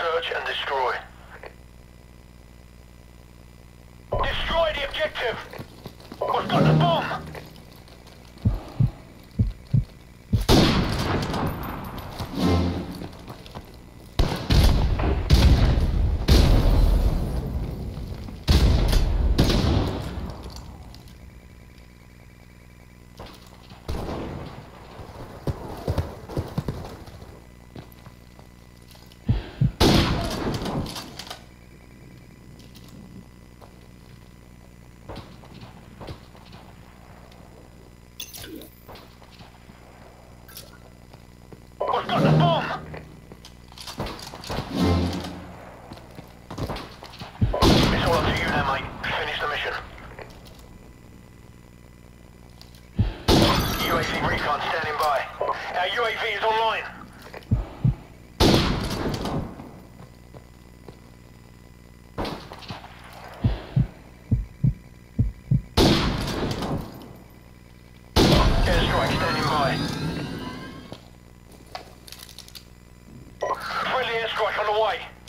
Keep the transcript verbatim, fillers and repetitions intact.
Search and destroy. Destroy the objective! We've got the bomb! Friendly airstrike on the way.